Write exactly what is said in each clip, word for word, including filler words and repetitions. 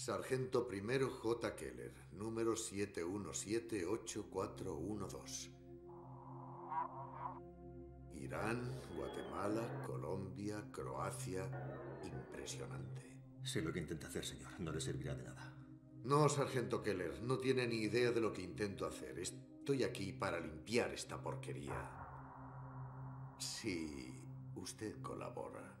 Sargento Primero J. Keller, número siete uno siete ocho cuatro uno dos. Irán, Guatemala, Colombia, Croacia... Impresionante. Sé lo que intenta hacer, señor. No le servirá de nada. No, Sargento Keller. No tiene ni idea de lo que intento hacer. Estoy aquí para limpiar esta porquería. Si usted colabora...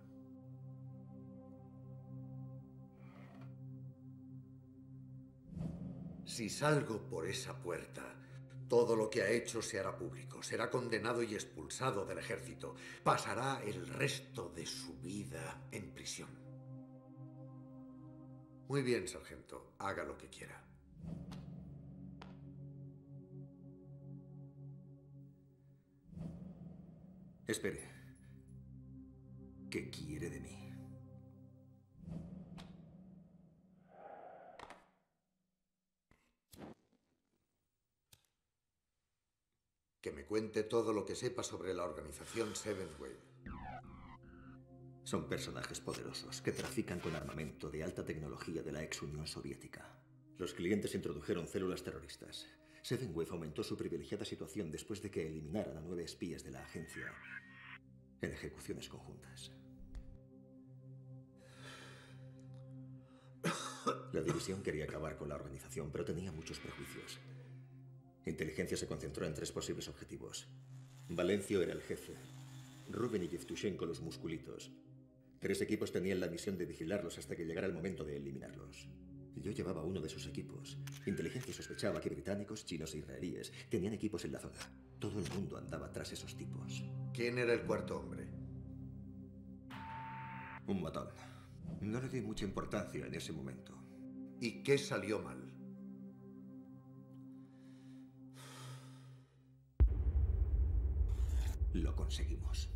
Si salgo por esa puerta, todo lo que ha hecho se hará público. Será condenado y expulsado del ejército. Pasará el resto de su vida en prisión. Muy bien, sargento. Haga lo que quiera. Espere. ¿Qué quiere de mí? Que me cuente todo lo que sepa sobre la organización Seventh Wave. Son personajes poderosos que trafican con armamento de alta tecnología de la ex Unión Soviética. Los clientes introdujeron células terroristas. Seventh Wave aumentó su privilegiada situación después de que eliminaran a nueve espías de la agencia en ejecuciones conjuntas. La división quería acabar con la organización, pero tenía muchos prejuicios. Inteligencia se concentró en tres posibles objetivos. Valencia era el jefe, Rubén y Yevtushenko los musculitos. Tres equipos tenían la misión de vigilarlos hasta que llegara el momento de eliminarlos. Yo llevaba uno de sus equipos. Inteligencia sospechaba que británicos, chinos e israelíes tenían equipos en la zona. Todo el mundo andaba tras esos tipos. ¿Quién era el cuarto hombre? Un matón. No le di mucha importancia en ese momento. ¿Y qué salió mal? Lo conseguimos.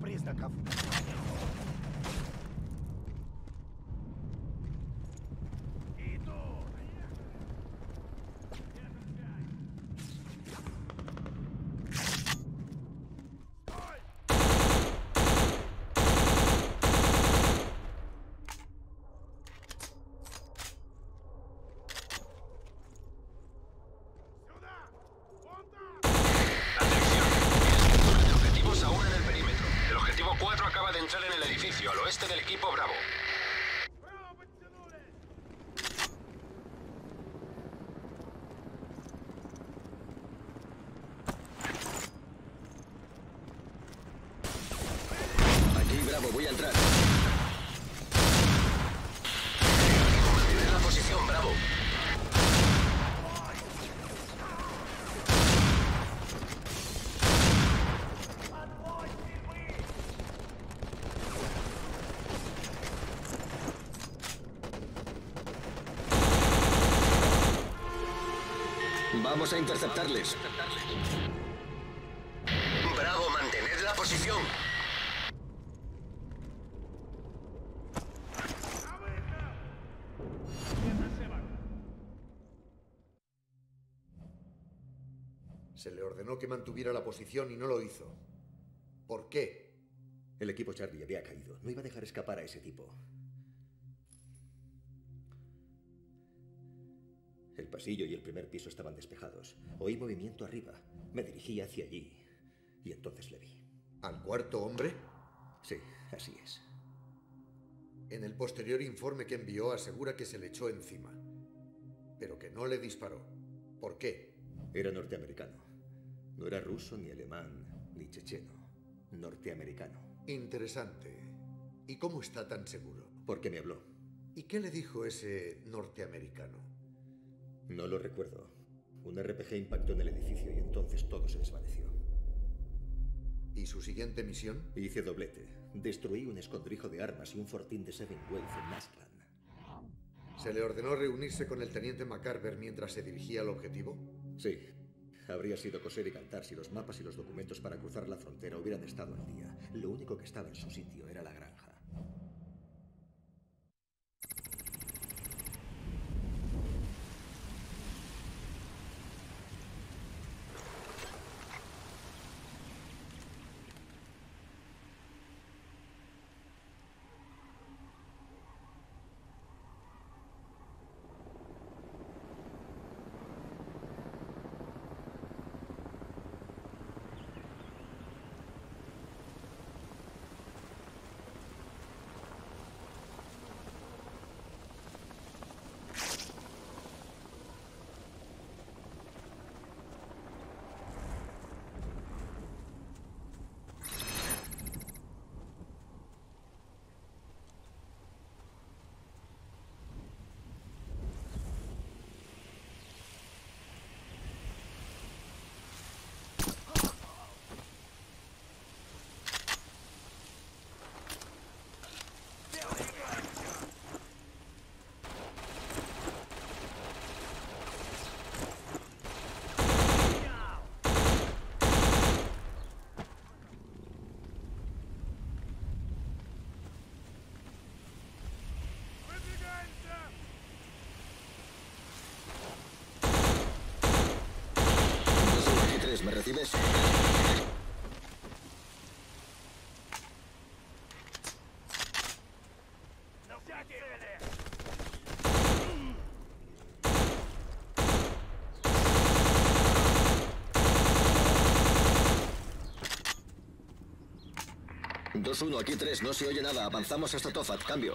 признаков. Vamos a interceptarles. Bravo, mantened la posición. Se le ordenó que mantuviera la posición y no lo hizo. ¿Por qué? El equipo Charlie había caído. No iba a dejar escapar a ese tipo. El pasillo y el primer piso estaban despejados. Oí movimiento arriba. Me dirigí hacia allí y entonces le vi. ¿Al cuarto hombre? Sí, así es. En el posterior informe que envió asegura que se le echó encima, pero que no le disparó. ¿Por qué? Era norteamericano. No era ruso, ni alemán, ni checheno. Norteamericano. Interesante. ¿Y cómo está tan seguro? Porque me habló. ¿Y qué le dijo ese norteamericano? No lo recuerdo. Un R P G impactó en el edificio y entonces todo se desvaneció. ¿Y su siguiente misión? Hice doblete. Destruí un escondrijo de armas y un fortín de Seventh Wave en Nasran. ¿Se le ordenó reunirse con el teniente McCarver mientras se dirigía al objetivo? Sí. Habría sido coser y cantar si los mapas y los documentos para cruzar la frontera hubieran estado al día. Lo único que estaba en su sitio era la granja. ¿Me recibes? dos uno, aquí tres, no se oye nada. Avanzamos hasta Tofat, cambio.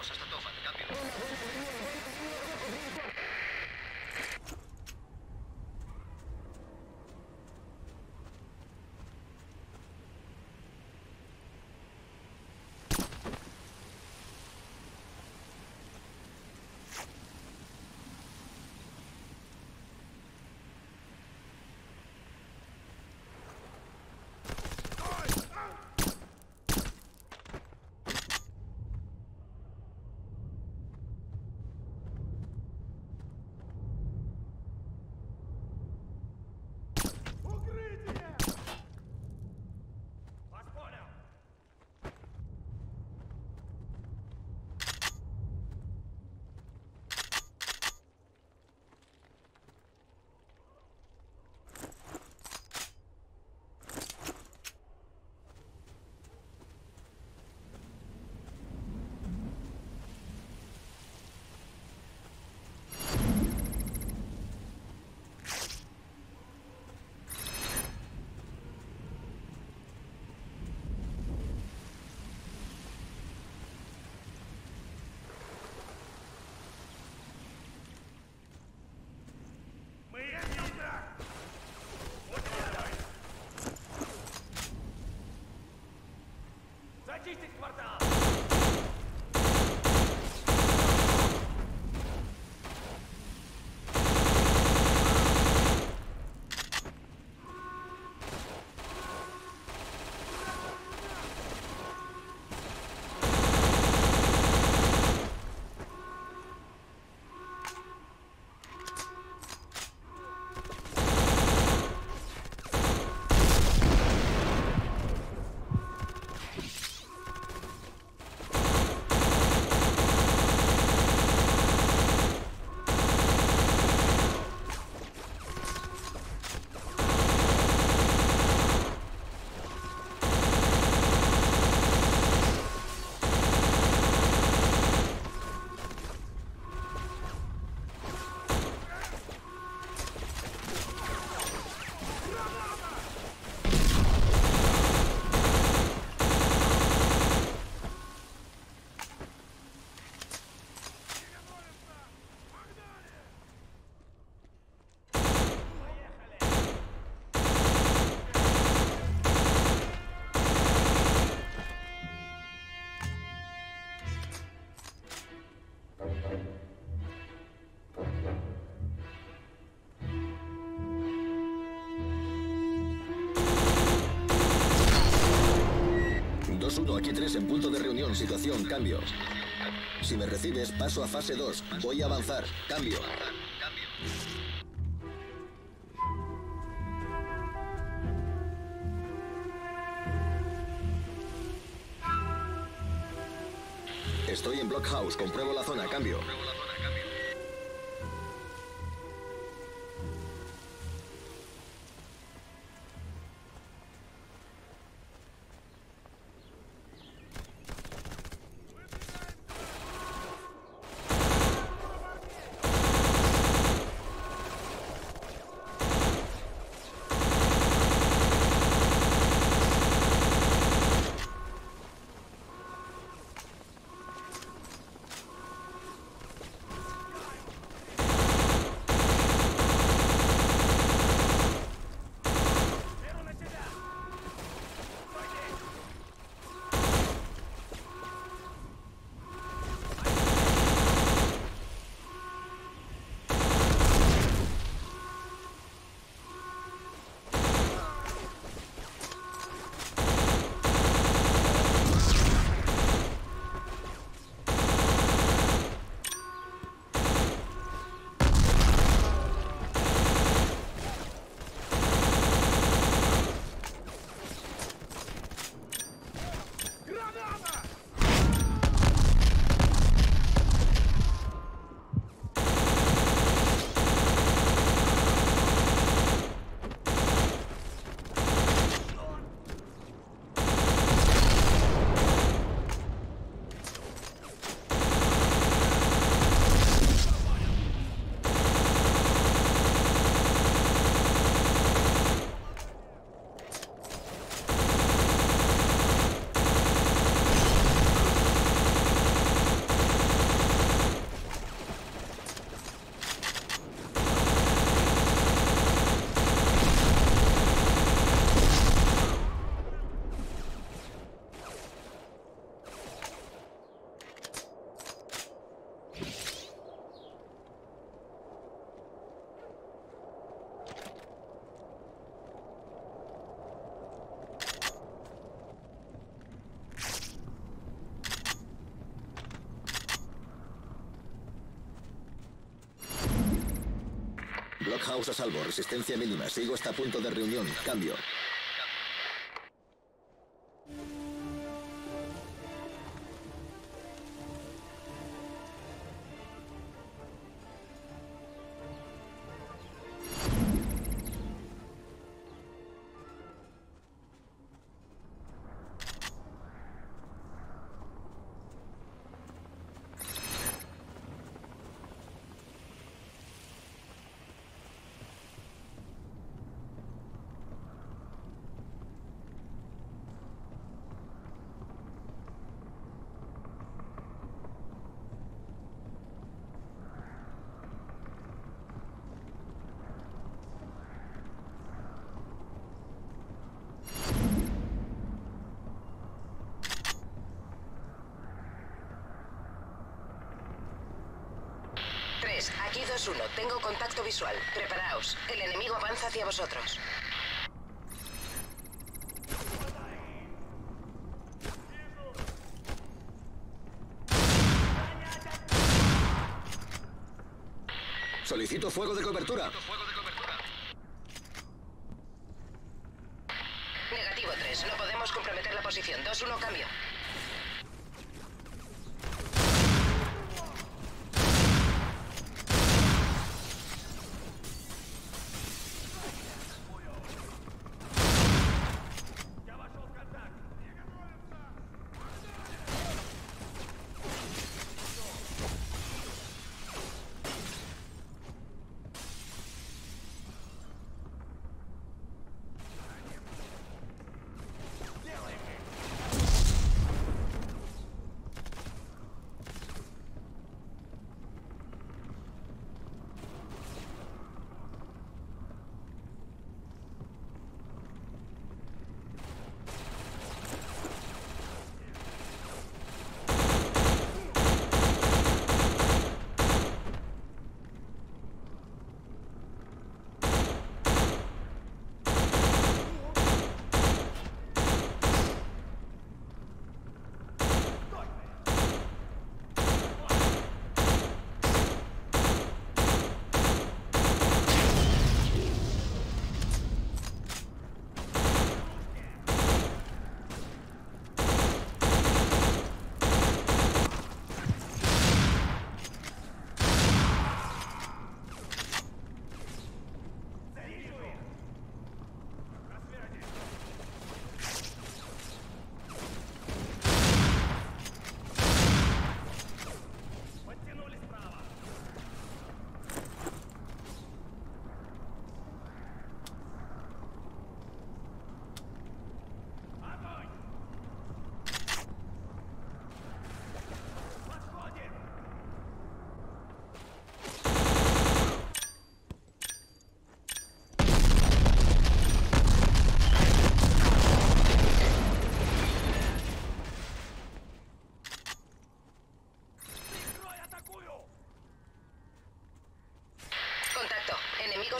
dos uno, aquí tres en punto de reunión. Situación, cambio. Si me recibes, paso a fase dos. Voy a avanzar. Cambio. Estoy en Blockhouse. Compruebo la zona. Cambio. Blockhouse a salvo, resistencia mínima. Sigo hasta punto de reunión. Cambio. Aquí dos uno, tengo contacto visual. Preparaos, el enemigo avanza hacia vosotros. Solicito fuego de cobertura. Negativo tres, no podemos comprometer la posición. dos uno, cambio.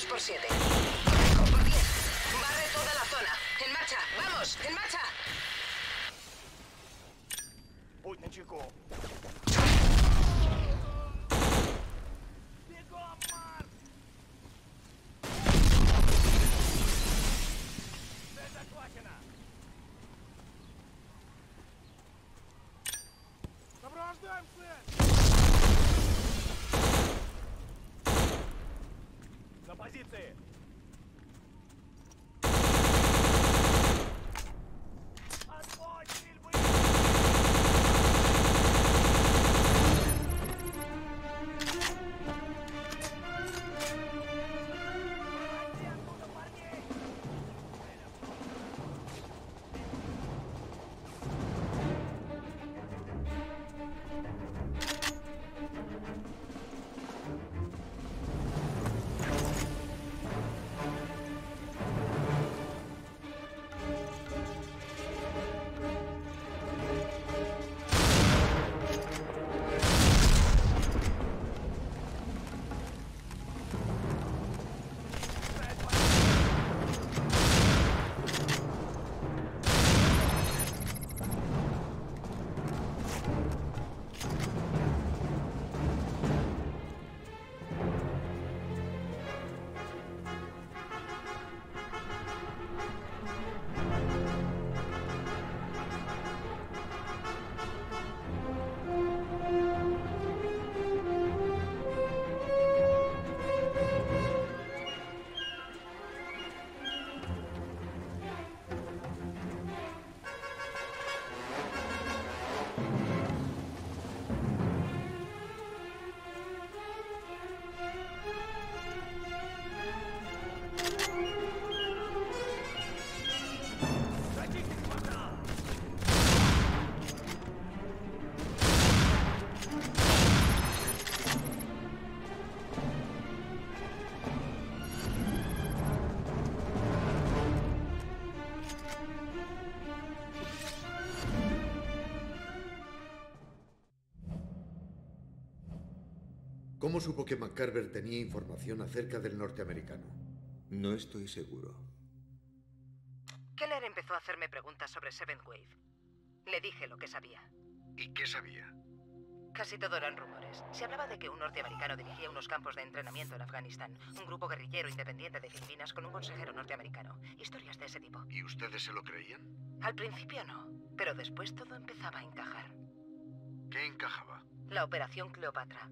Por siete. Correjo, por diez. Barre toda la zona. En marcha, vamos, en marcha. Путничеку. Позиции! ¿Cómo supo que McCarver tenía información acerca del norteamericano? No estoy seguro. Keller empezó a hacerme preguntas sobre Seventh Wave. Le dije lo que sabía. ¿Y qué sabía? Casi todo eran rumores. Se hablaba de que un norteamericano dirigía unos campos de entrenamiento en Afganistán, un grupo guerrillero independiente de Filipinas con un consejero norteamericano. Historias de ese tipo. ¿Y ustedes se lo creían? Al principio no, pero después todo empezaba a encajar. ¿Qué encajaba? La Operación Cleopatra.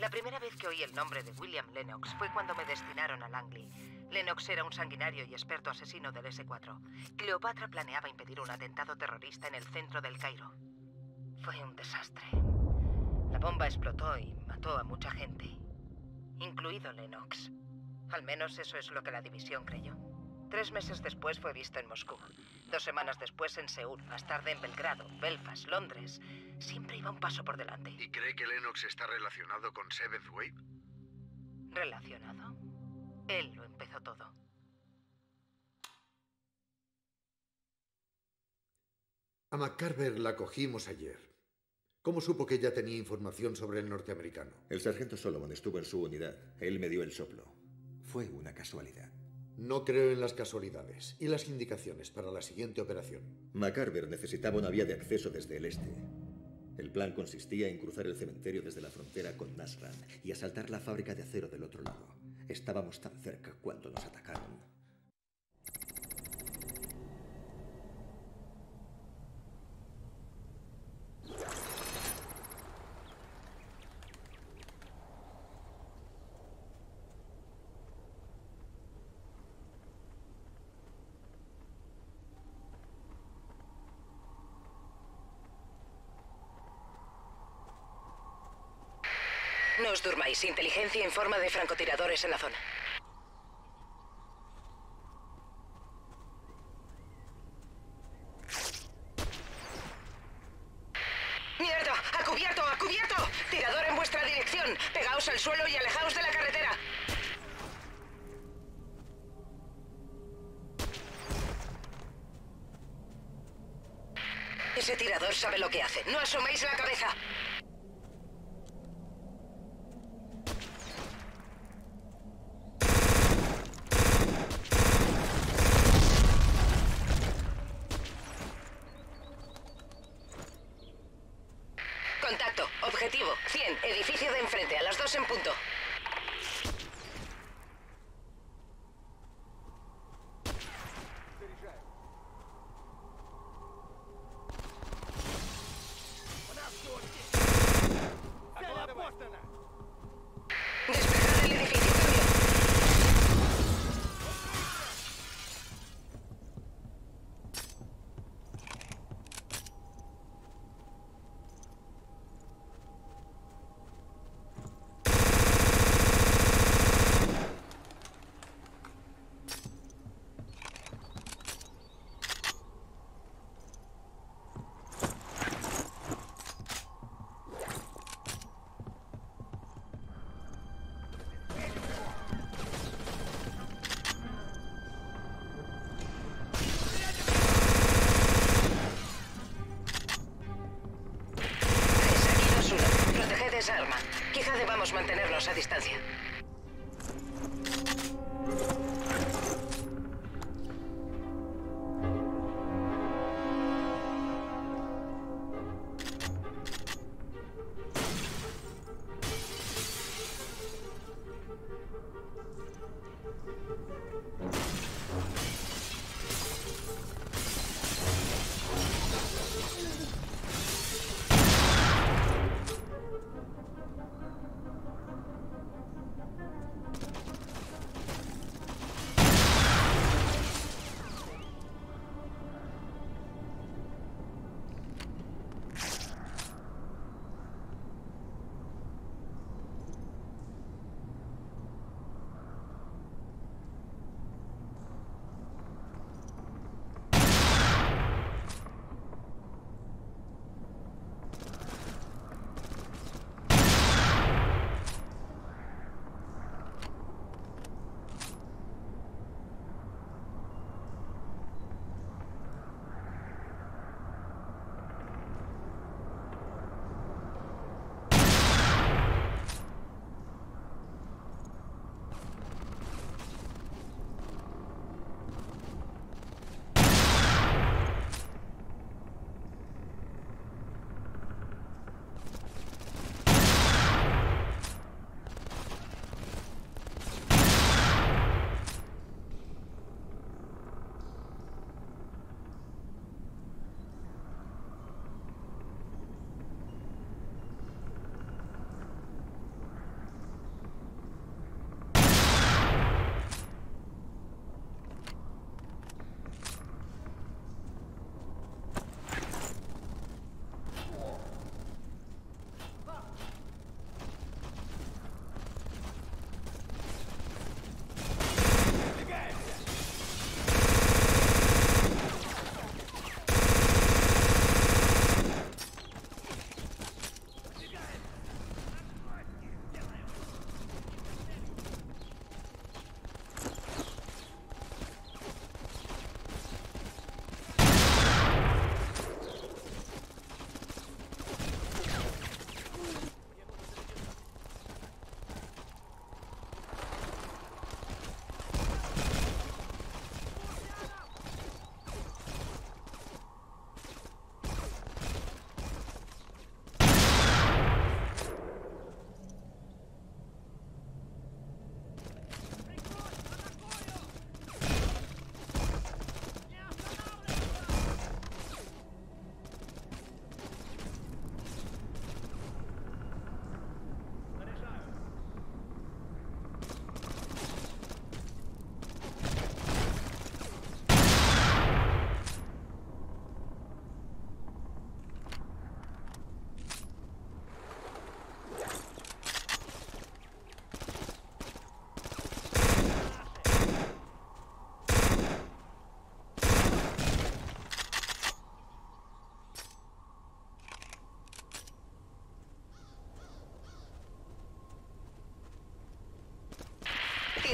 La primera vez que oí el nombre de William Lennox fue cuando me destinaron a Langley. Lennox era un sanguinario y experto asesino del ese cuatro. Cleopatra planeaba impedir un atentado terrorista en el centro del Cairo. Fue un desastre. La bomba explotó y mató a mucha gente, incluido Lennox. Al menos eso es lo que la división creyó. Tres meses después fue visto en Moscú. Dos semanas después en Seúl, más tarde en Belgrado, Belfast, Londres. Siempre iba un paso por delante. ¿Y cree que Lennox está relacionado con Seventh Wave? ¿Relacionado? Él lo empezó todo. A McCarver la cogimos ayer. ¿Cómo supo que ya tenía información sobre el norteamericano? El sargento Solomon estuvo en su unidad. Él me dio el soplo. Fue una casualidad. No creo en las casualidades y las indicaciones para la siguiente operación. McCarver necesitaba una vía de acceso desde el este. El plan consistía en cruzar el cementerio desde la frontera con Nasran y asaltar la fábrica de acero del otro lado. Estábamos tan cerca cuando nos atacaron. No os durmáis. Inteligencia informa de francotiradores en la zona. ¡Mierda! ¡A cubierto! ¡A cubierto! ¡Tirador en vuestra dirección! ¡Pegaos al suelo y alejaos de la carretera! Ese tirador sabe lo que hace. ¡No asoméis la cabeza! Contacto. Objetivo. cien. Edificio de enfrente. A las dos en punto. Despejad el edificio. Esa arma. Quizá debamos mantenernos a distancia.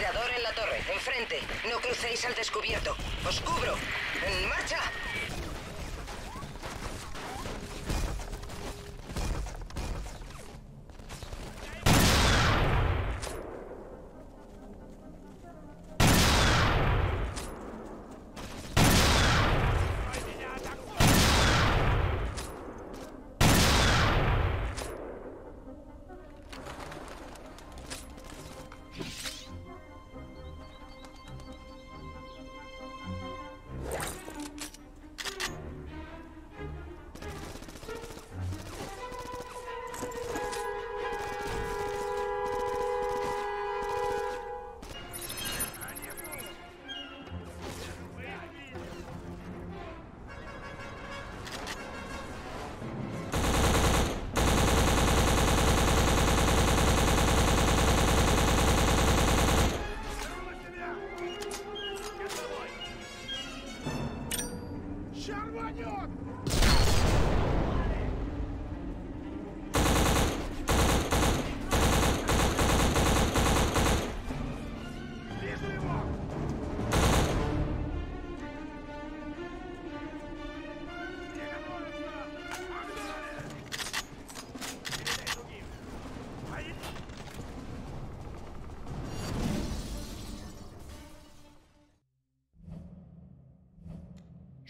tirador en la torre, enfrente. No crucéis al descubierto. Os cubro. ¡En marcha!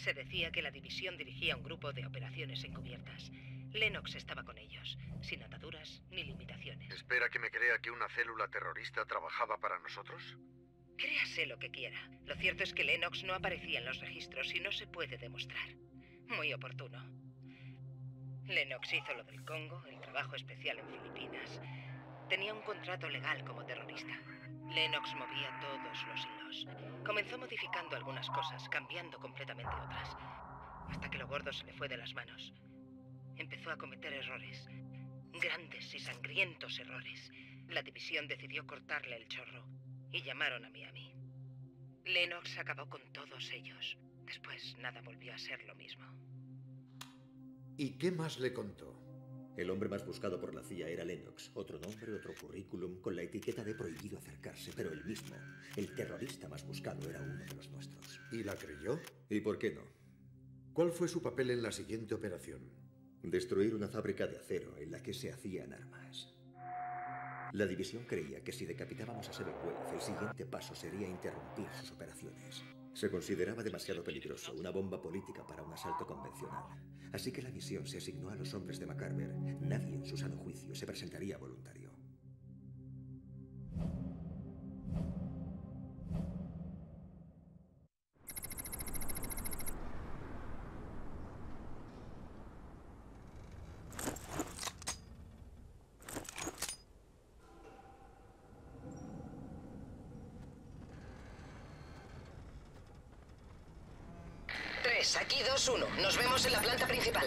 Se decía que la división dirigía un grupo de operaciones encubiertas. Lennox estaba con ellos, sin ataduras ni limitaciones. ¿Espera que me crea que una célula terrorista trabajaba para nosotros? Créase lo que quiera. Lo cierto es que Lennox no aparecía en los registros y no se puede demostrar. Muy oportuno. Lennox hizo lo del Congo, el trabajo especial en Filipinas. Tenía un contrato legal como terrorista. Lennox movía todos los hilos. Comenzó modificando algunas cosas, cambiando completamente otras, hasta que lo gordo se le fue de las manos. Empezó a cometer errores, grandes y sangrientos errores. La división decidió cortarle el chorro y llamaron a Miami. Lennox acabó con todos ellos. Después nada volvió a ser lo mismo. ¿Y qué más le contó? El hombre más buscado por la C I A era Lennox. Otro nombre, otro currículum, con la etiqueta de prohibido acercarse, pero el mismo. El terrorista más buscado era uno de los nuestros. ¿Y la creyó? ¿Y por qué no? ¿Cuál fue su papel en la siguiente operación? Destruir una fábrica de acero en la que se hacían armas. La división creía que si decapitábamos a Seventh Wave, el siguiente paso sería interrumpir sus operaciones. Se consideraba demasiado peligroso, una bomba política para un asalto convencional. Así que la misión se asignó a los hombres de McCarver. Nadie en su sano juicio se presentaría voluntario. Aquí dos uno. Nos vemos en la planta principal.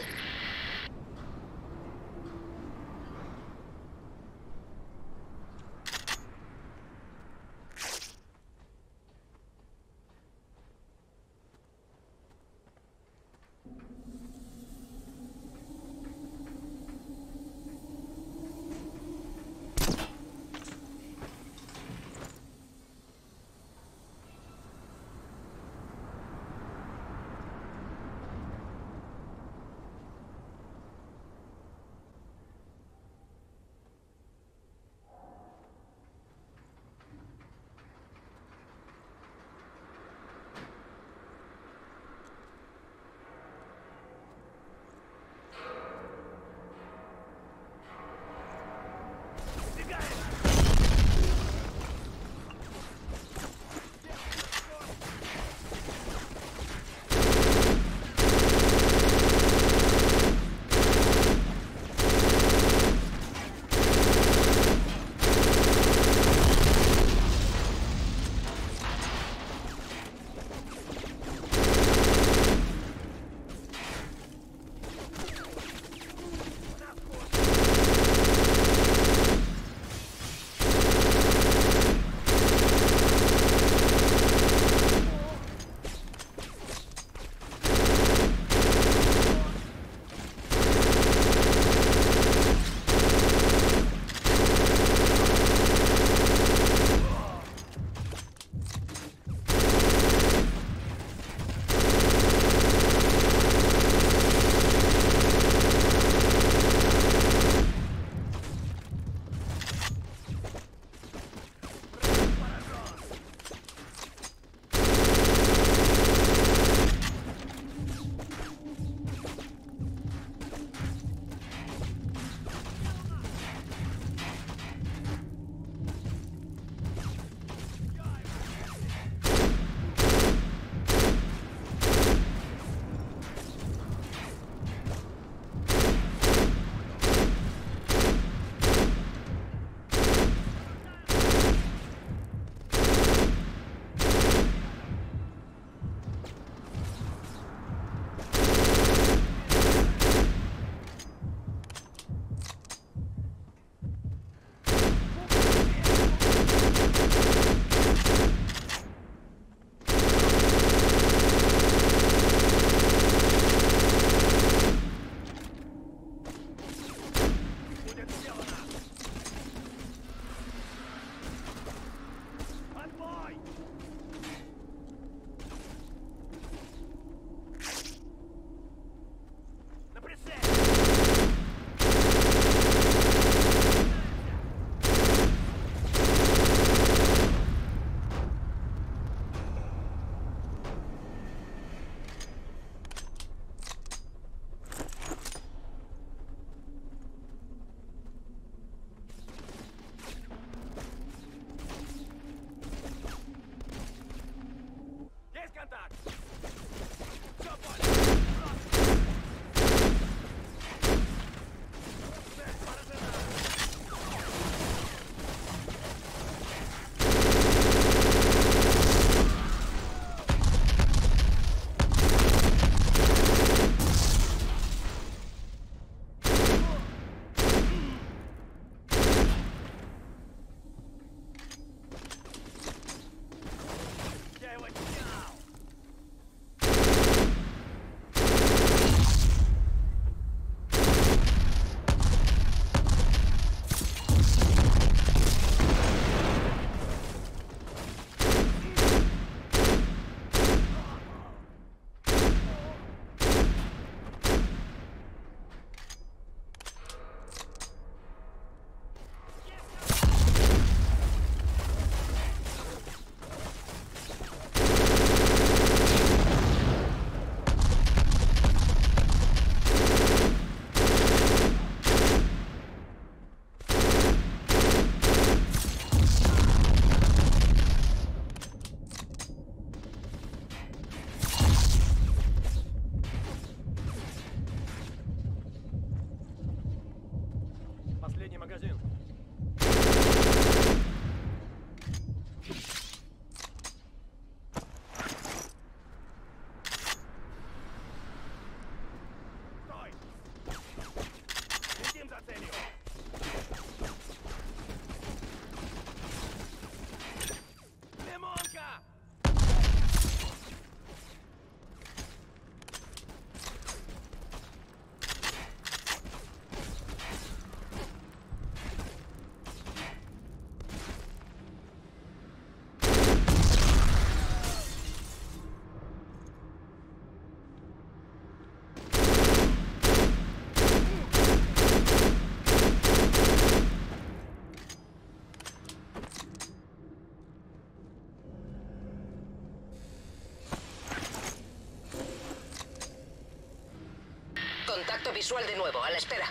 Contacto visual de nuevo, a la espera.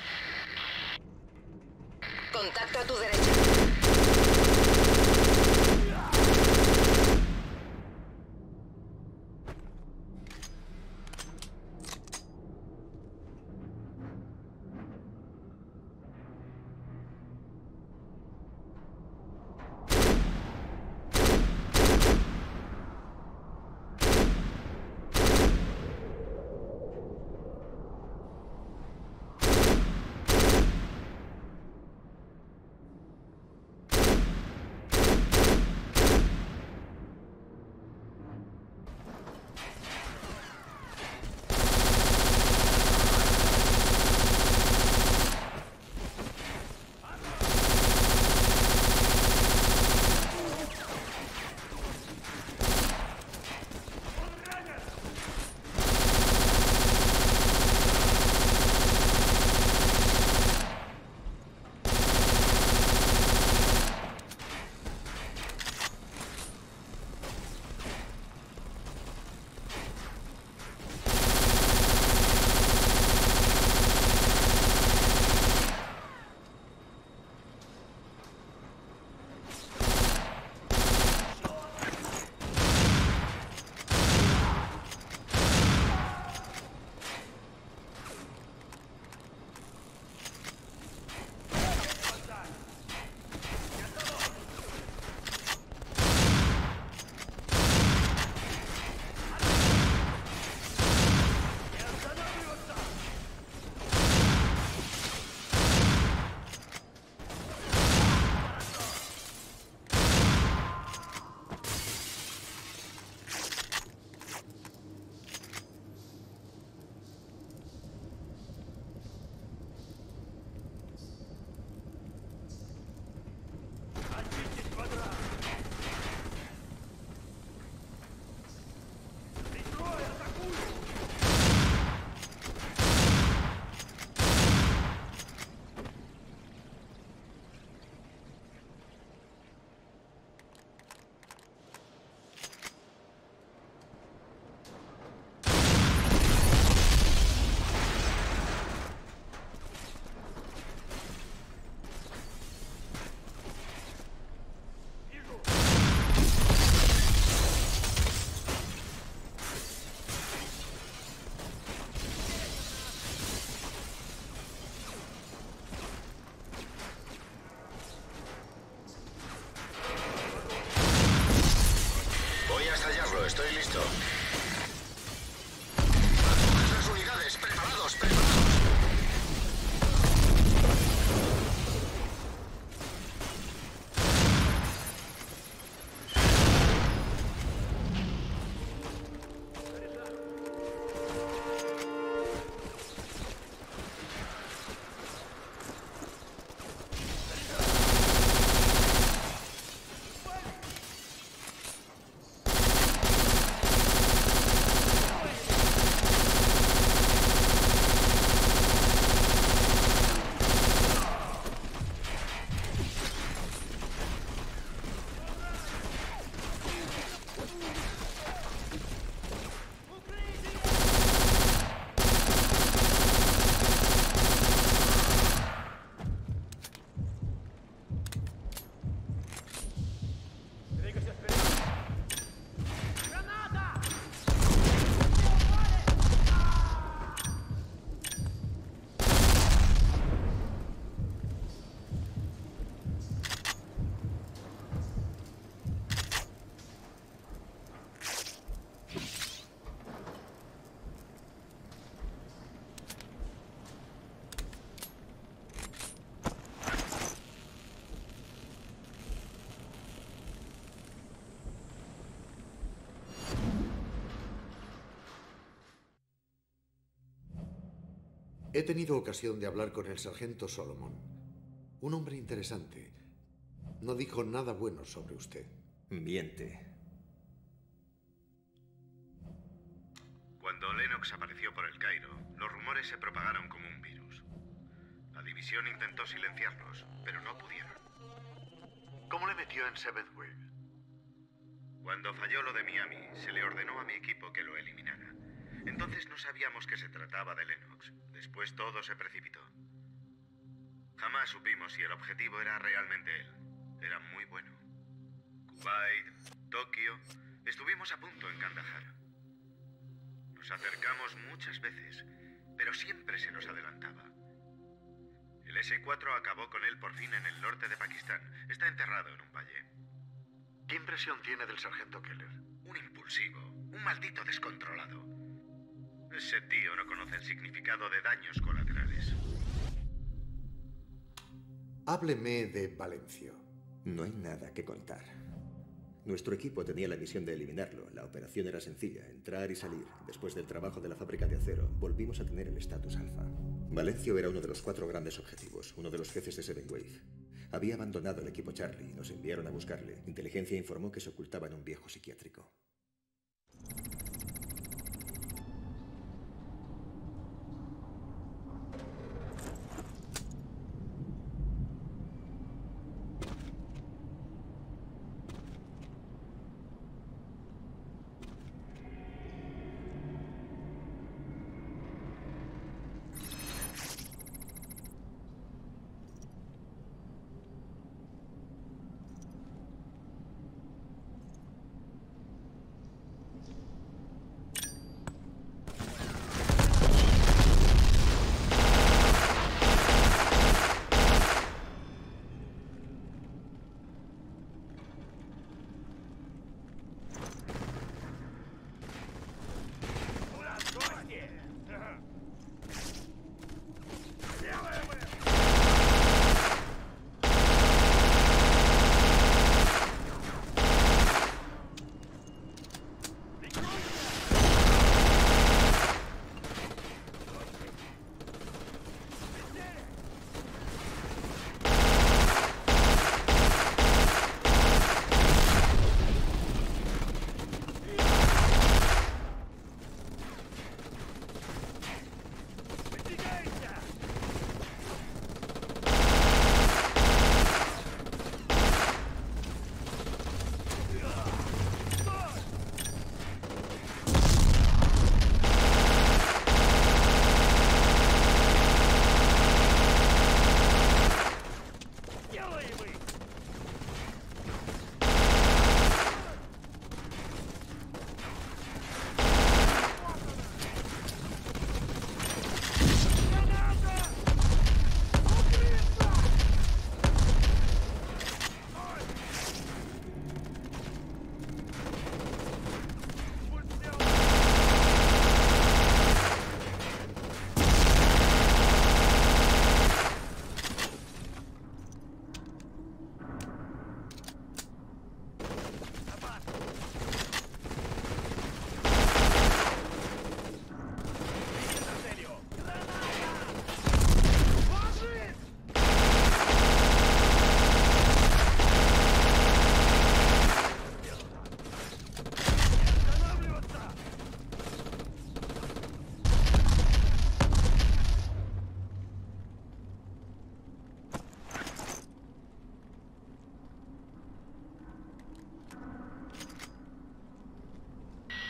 Contacto a tu derecha. Estoy listo. He tenido ocasión de hablar con el sargento Solomon. Un hombre interesante. No dijo nada bueno sobre usted. Miente. Cuando Lennox apareció por el Cairo, los rumores se propagaron como un virus. La división intentó silenciarlos, pero no pudieron. ¿Cómo le metió en Seventh Wave? Cuando falló lo de Miami, se le ordenó a mi equipo que lo eliminara. Entonces no sabíamos que se trataba de Lennox. Después todo se precipitó. Jamás supimos si el objetivo era realmente él. Era muy bueno. Kuwait, Tokio... Estuvimos a punto en Kandahar. Nos acercamos muchas veces, pero siempre se nos adelantaba. El ese cuatro acabó con él por fin en el norte de Pakistán. Está enterrado en un valle. ¿Qué impresión tiene del sargento Keller? Un impulsivo, un maldito descontrolado. Ese tío no conoce el significado de daños colaterales. Hábleme de Valencia. No hay nada que contar. Nuestro equipo tenía la misión de eliminarlo. La operación era sencilla, entrar y salir. Después del trabajo de la fábrica de acero, volvimos a tener el estatus alfa. Valencia era uno de los cuatro grandes objetivos, uno de los jefes de Seventh Wave. Había abandonado el equipo Charlie y nos enviaron a buscarle. Inteligencia informó que se ocultaba en un viejo psiquiátrico.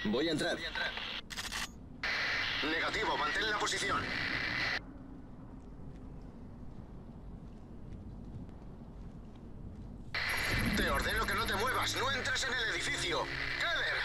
Voy a entrar. Voy a entrar. Negativo, mantén la posición. Te ordeno que no te muevas, no entres en el edificio. ¡Keller!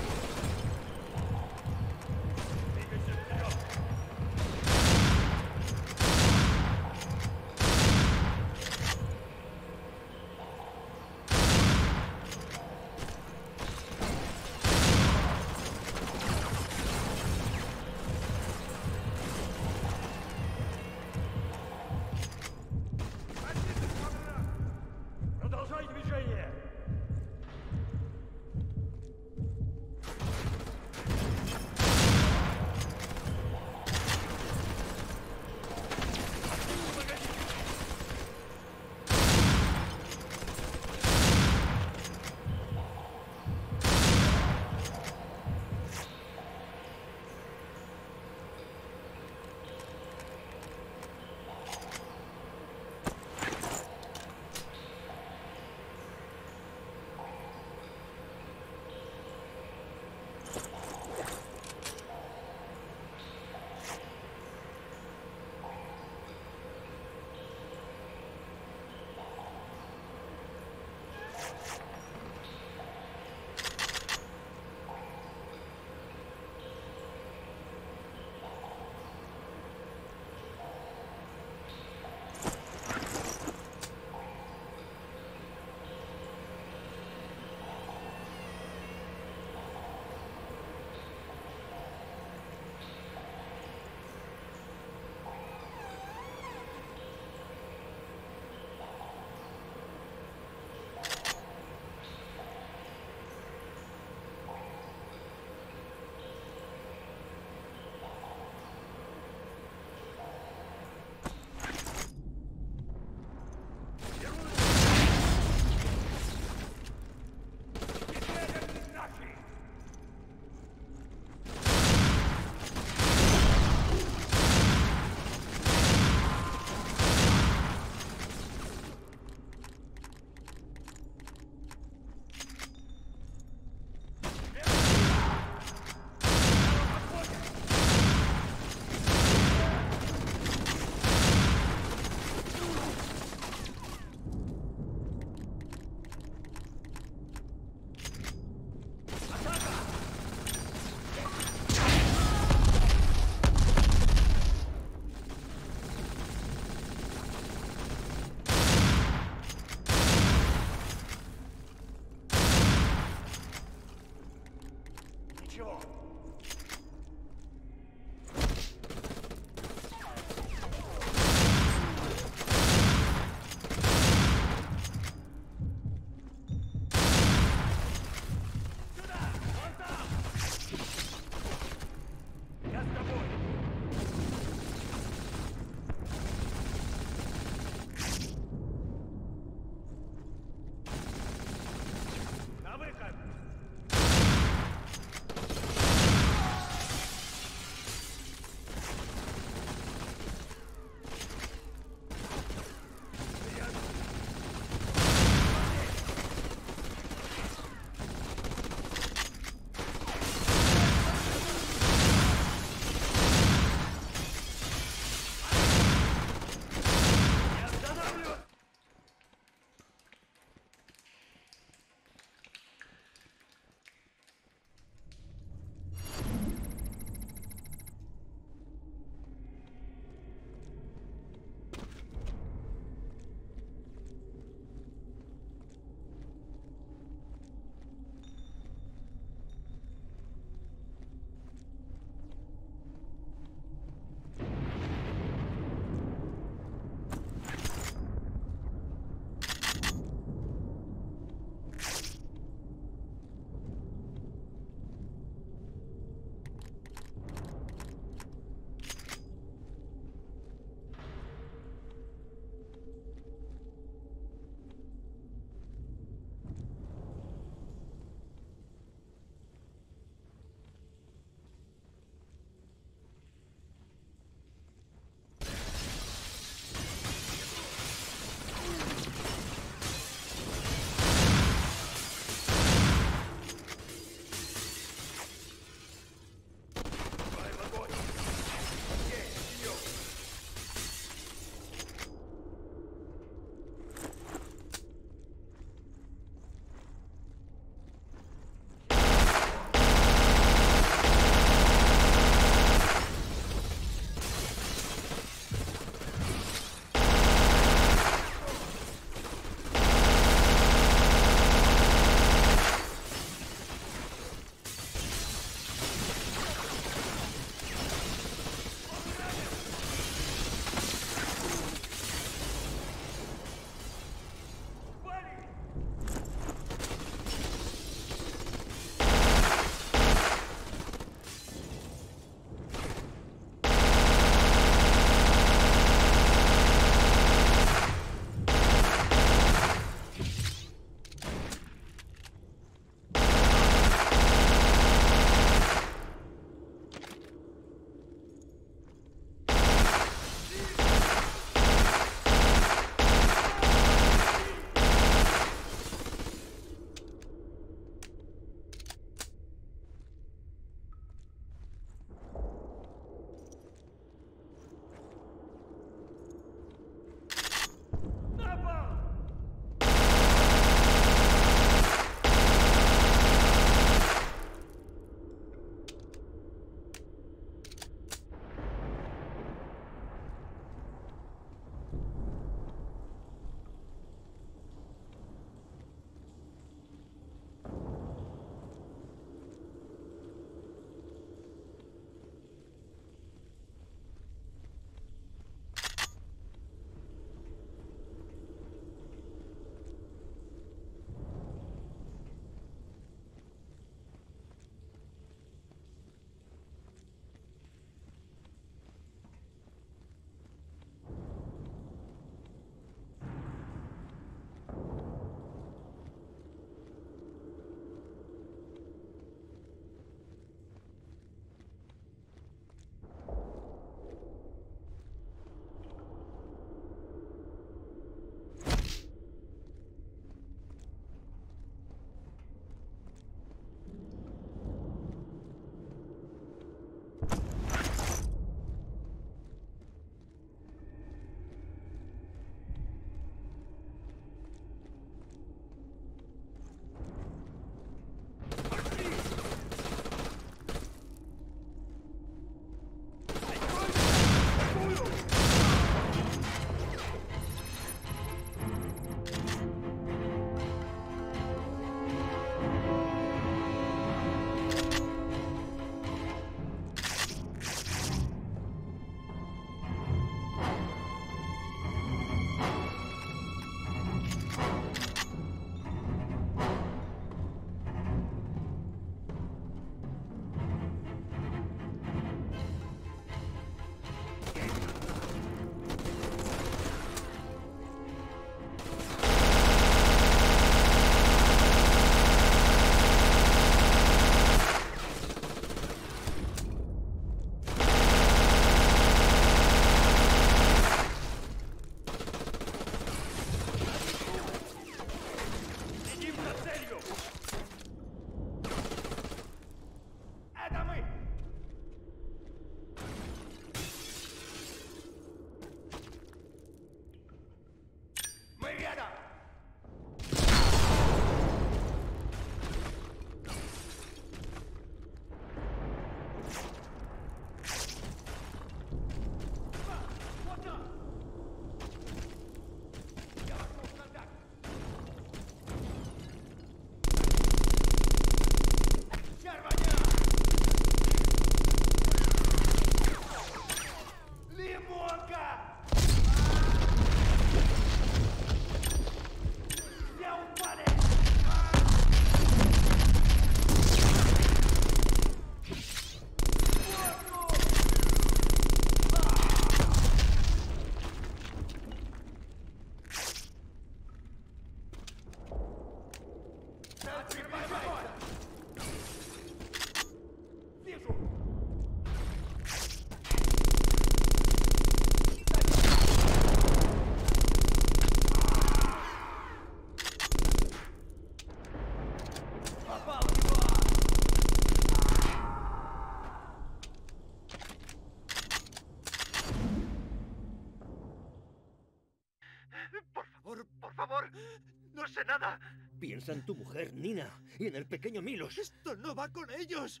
¡No sé nada! Piensa en tu mujer, Nina, y en el pequeño Milos. ¡Esto no va con ellos!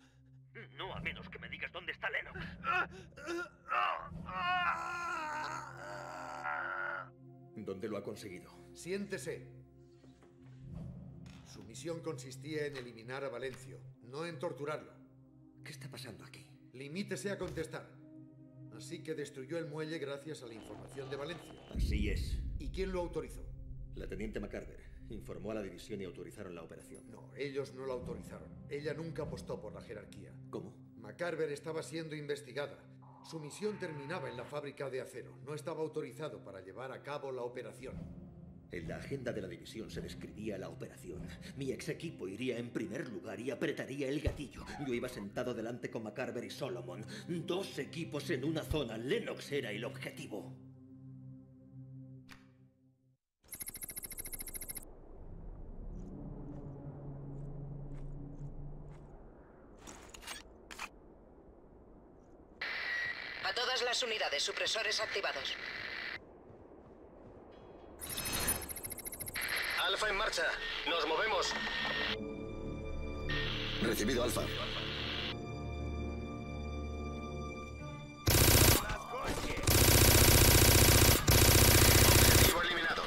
No, a menos que me digas dónde está Lennox. ¿Dónde lo ha conseguido? Siéntese. Su misión consistía en eliminar a Valencio, no en torturarlo. ¿Qué está pasando aquí? Limítese a contestar. Así que destruyó el muelle gracias a la información de Valencia. Así es. ¿Y quién lo autorizó? La teniente McCarver informó a la división y autorizaron la operación. No, ellos no la autorizaron. Ella nunca apostó por la jerarquía. ¿Cómo? McCarver estaba siendo investigada. Su misión terminaba en la fábrica de acero. No estaba autorizado para llevar a cabo la operación. En la agenda de la división se describía la operación. Mi ex equipo iría en primer lugar y apretaría el gatillo. Yo iba sentado delante con McCarver y Solomon. Dos equipos en una zona. Lennox era el objetivo. A todas las unidades, supresores activados. Alfa en marcha. Nos movemos. Recibido, Alfa. Objetivo eliminado.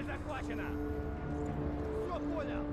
Цель захвачена! Все понял!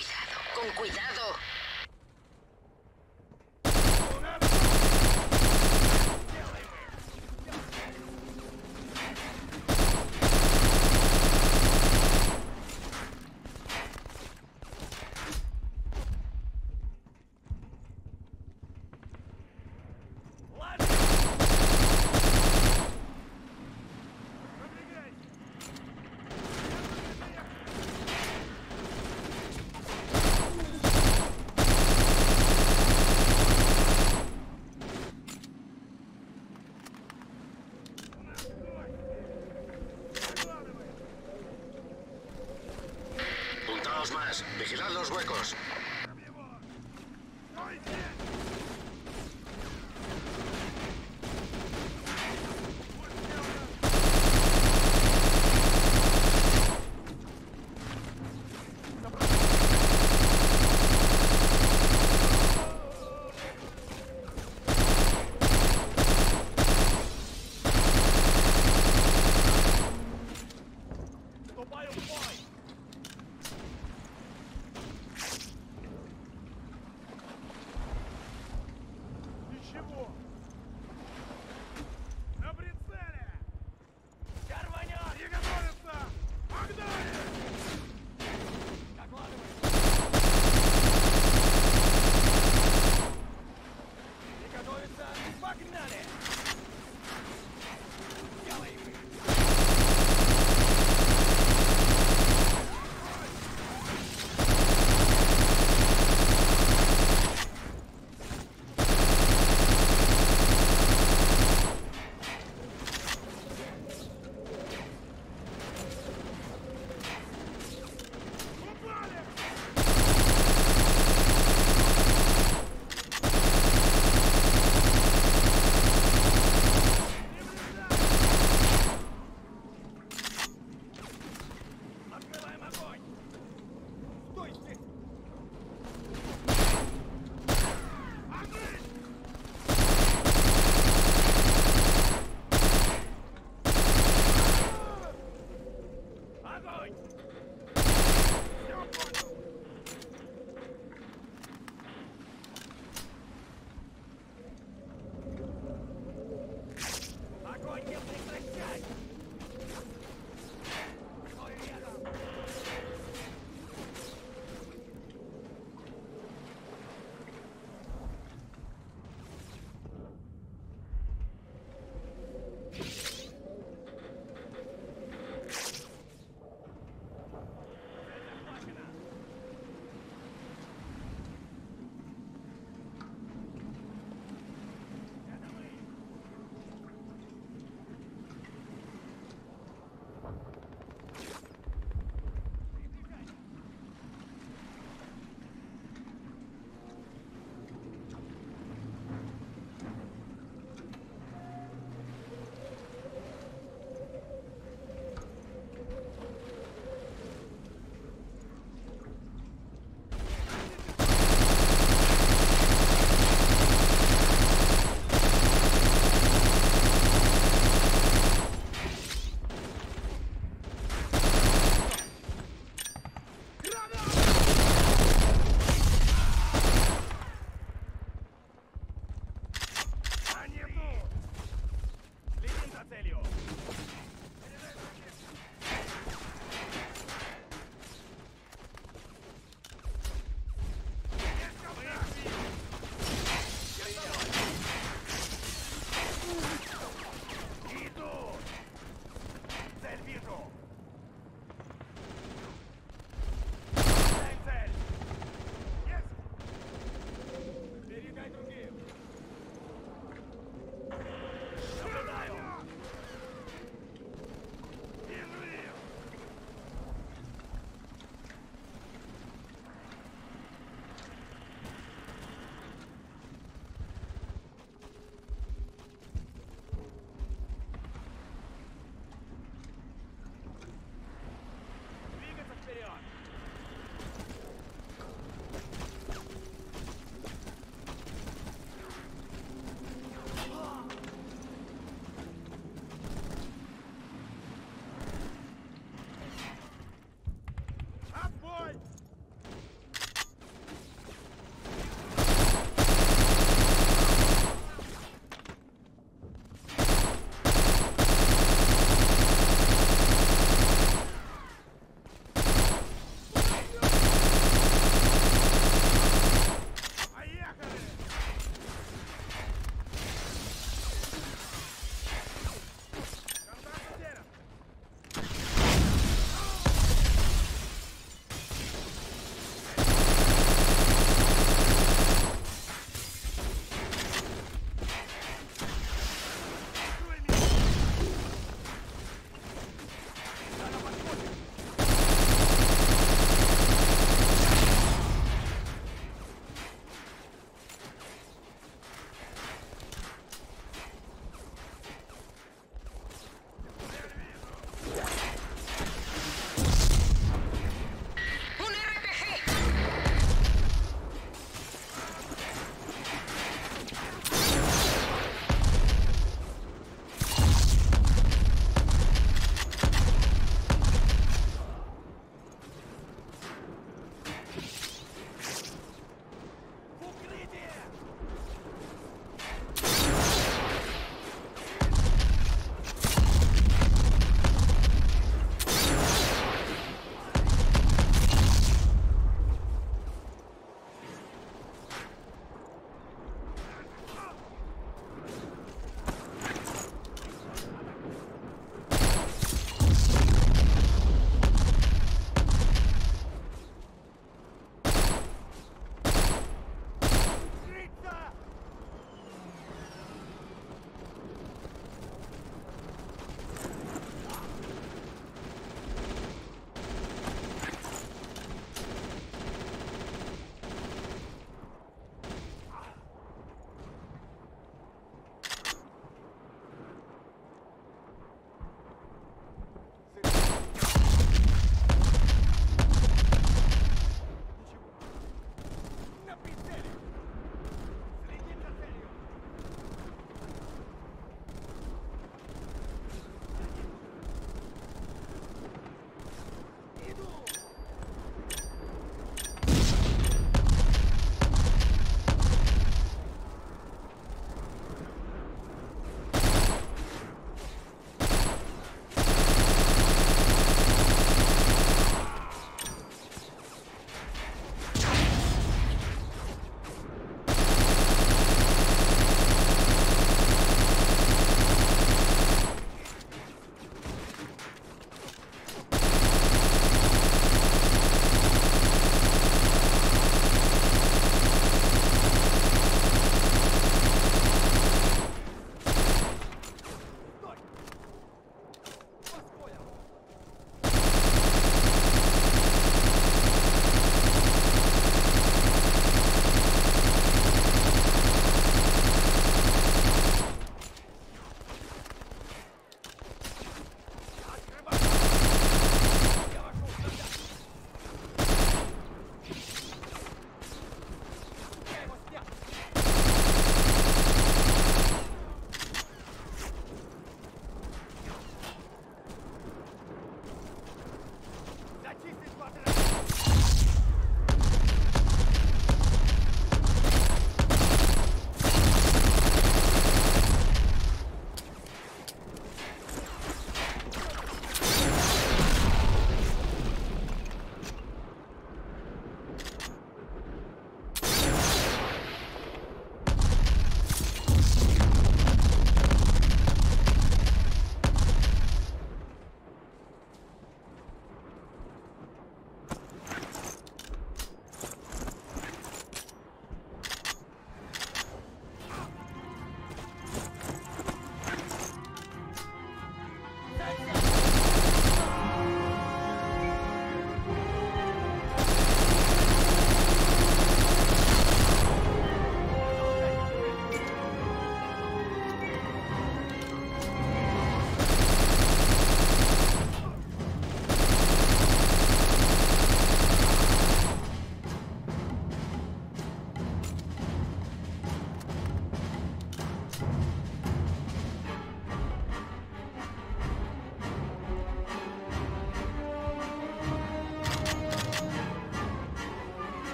Cuidado, con cuidado. Más. Vigilad los huecos.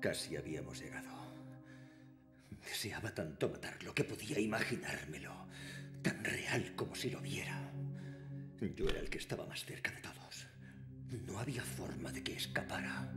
Casi habíamos llegado. Deseaba tanto matarlo que podía imaginármelo, tan real como si lo viera. Yo era el que estaba más cerca de todos. No había forma de que escapara.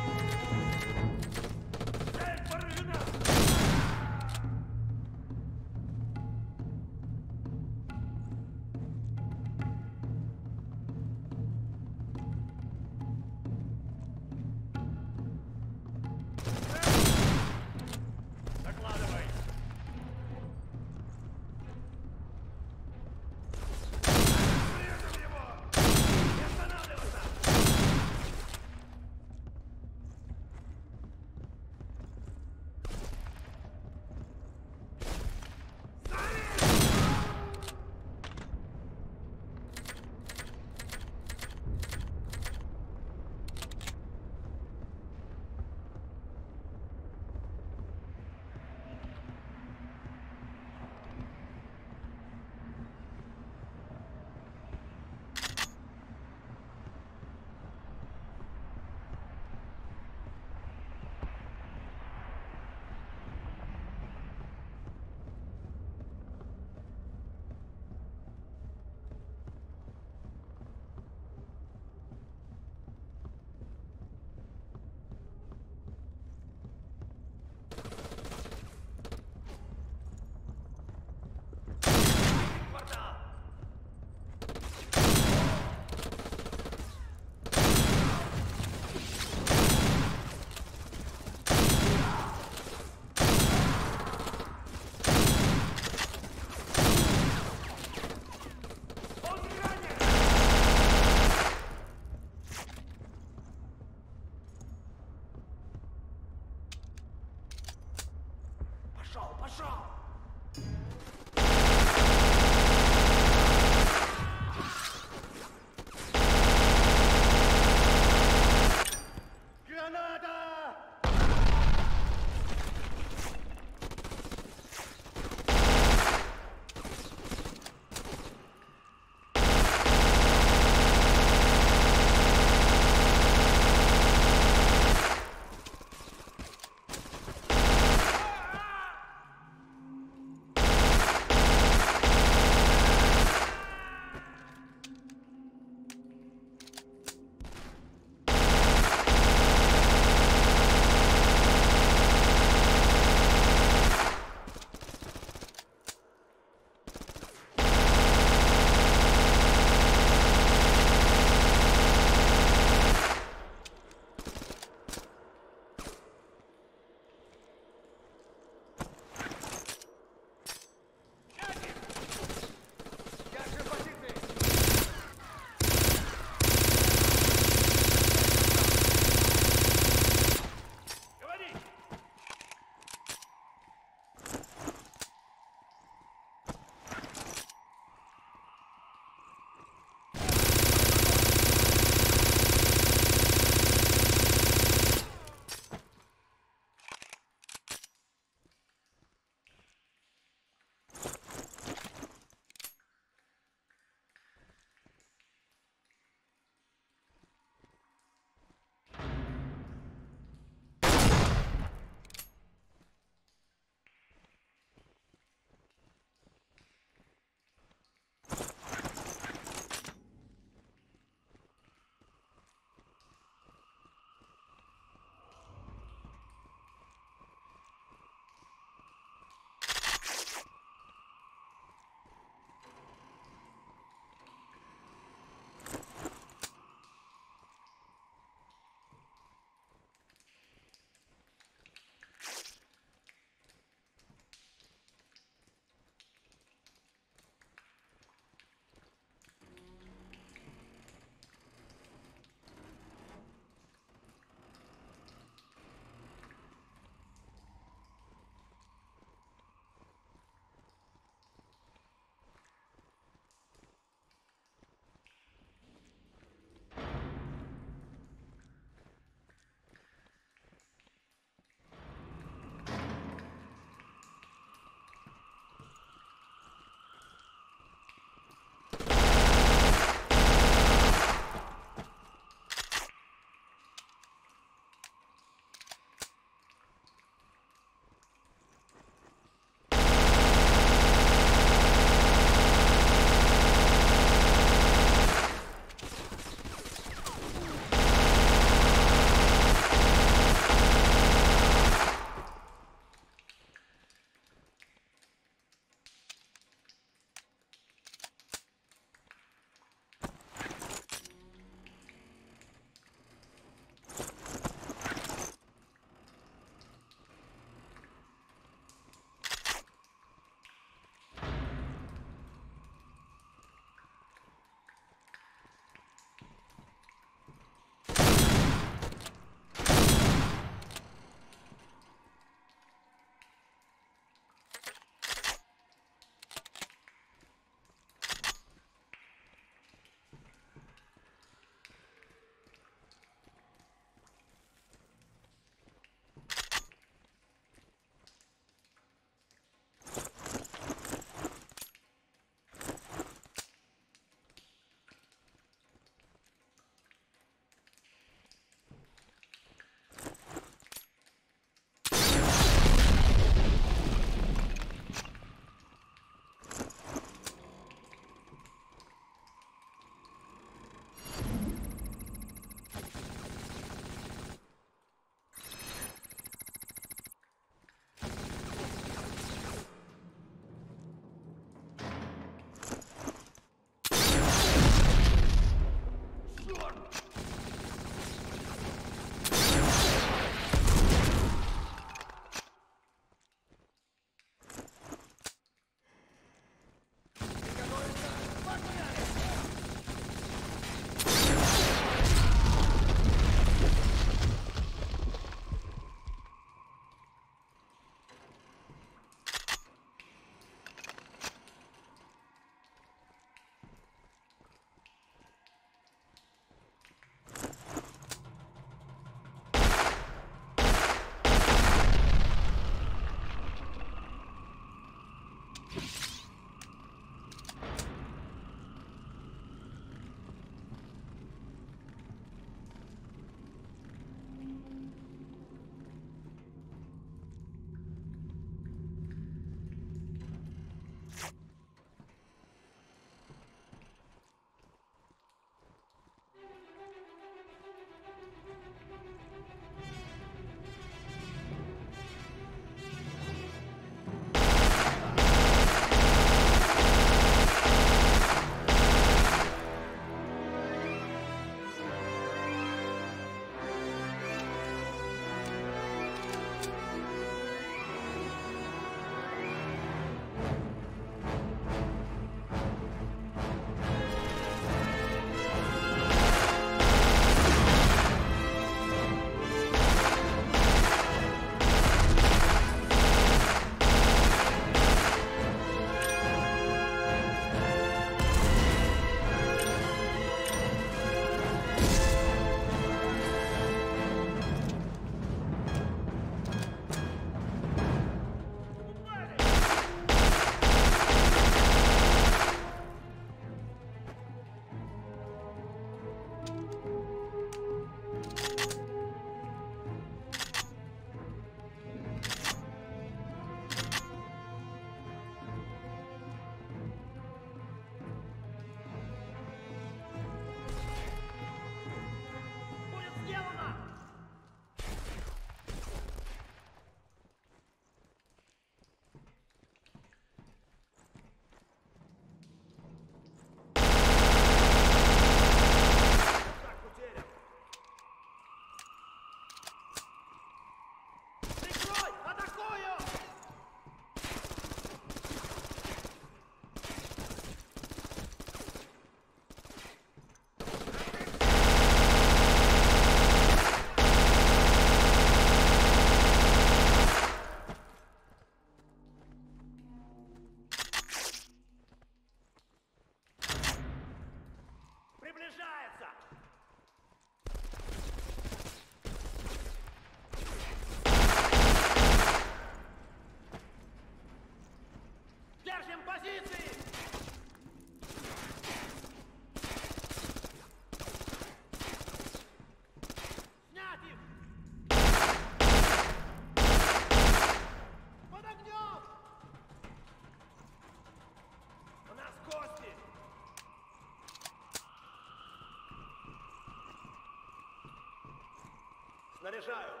Снаряжаю.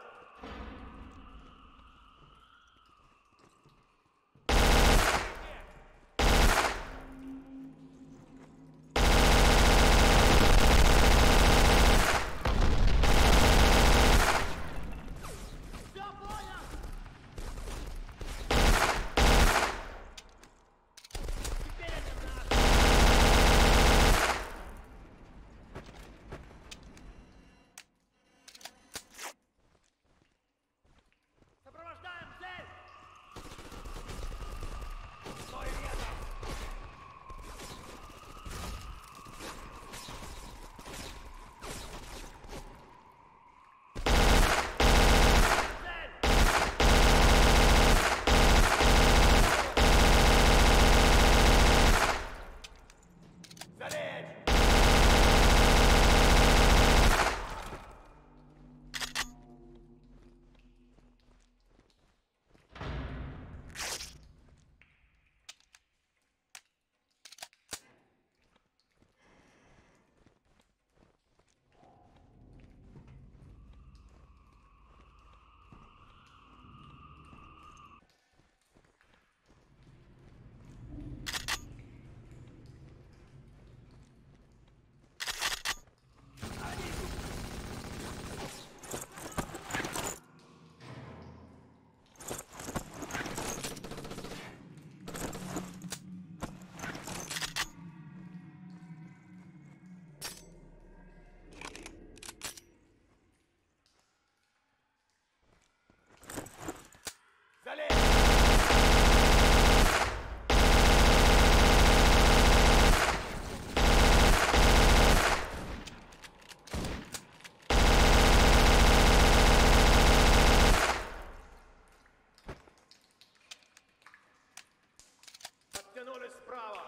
Растянулись справа.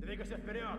Двигайся вперед!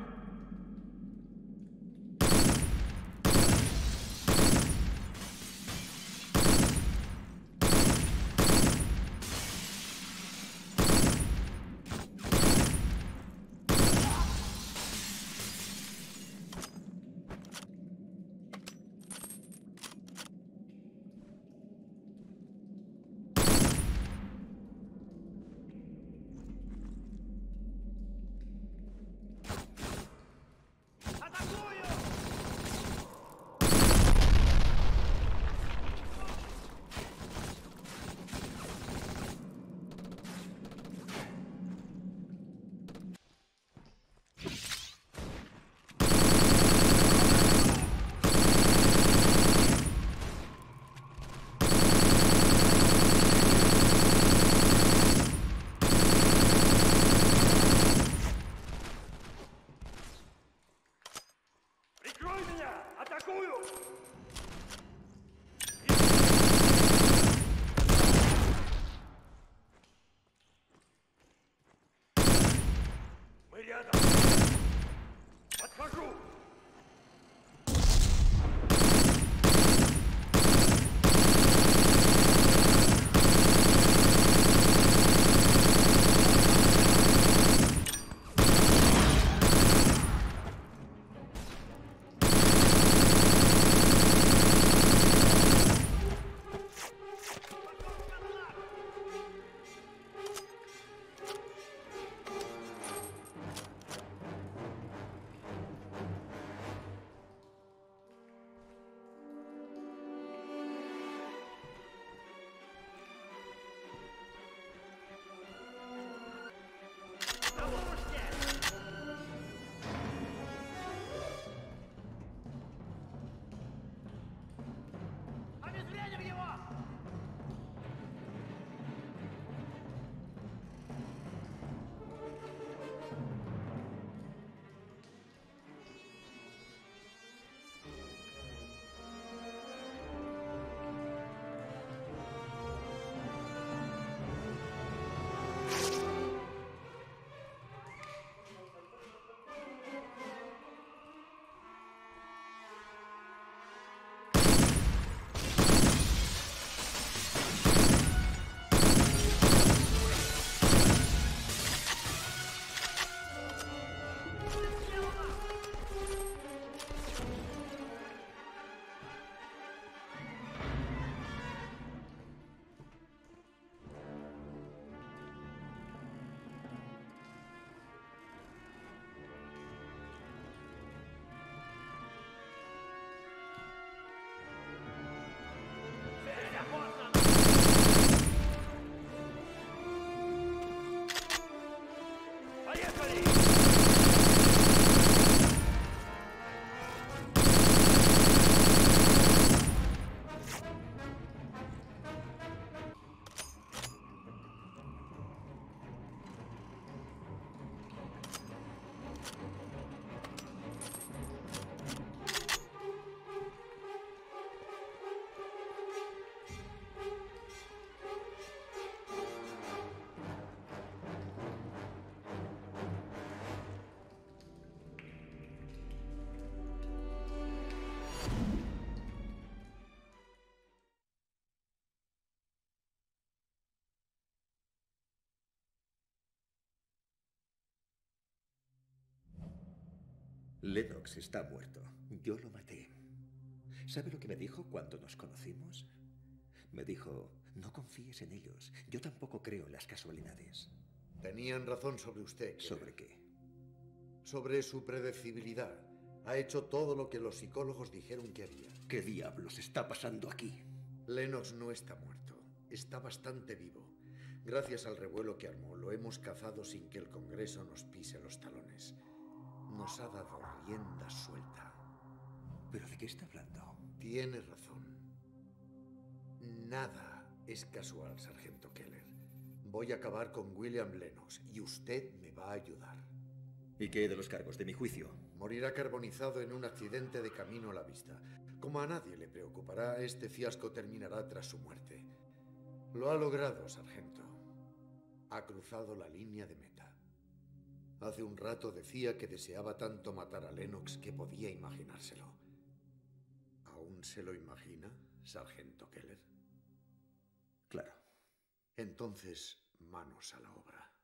Lennox está muerto. Yo lo maté. ¿Sabe lo que me dijo cuando nos conocimos? Me dijo, no confíes en ellos. Yo tampoco creo en las casualidades. Tenían razón sobre usted. ¿Sobre qué? Sobre su predecibilidad. Ha hecho todo lo que los psicólogos dijeron que haría. ¿Qué diablos está pasando aquí? Lennox no está muerto. Está bastante vivo. Gracias al revuelo que armó, lo hemos cazado sin que el Congreso nos pise los talones. Nos ha dado rienda suelta. ¿Pero de qué está hablando? Tiene razón. Nada es casual, sargento Keller. Voy a acabar con William Lennox y usted me va a ayudar. ¿Y qué de los cargos de mi juicio? Morirá carbonizado en un accidente de camino a la vista. Como a nadie le preocupará, este fiasco terminará tras su muerte. Lo ha logrado, sargento. Ha cruzado la línea de meta. Hace un rato decía que deseaba tanto matar a Lennox que podía imaginárselo. ¿Aún se lo imagina, sargento Keller? Claro. Entonces, manos a la obra.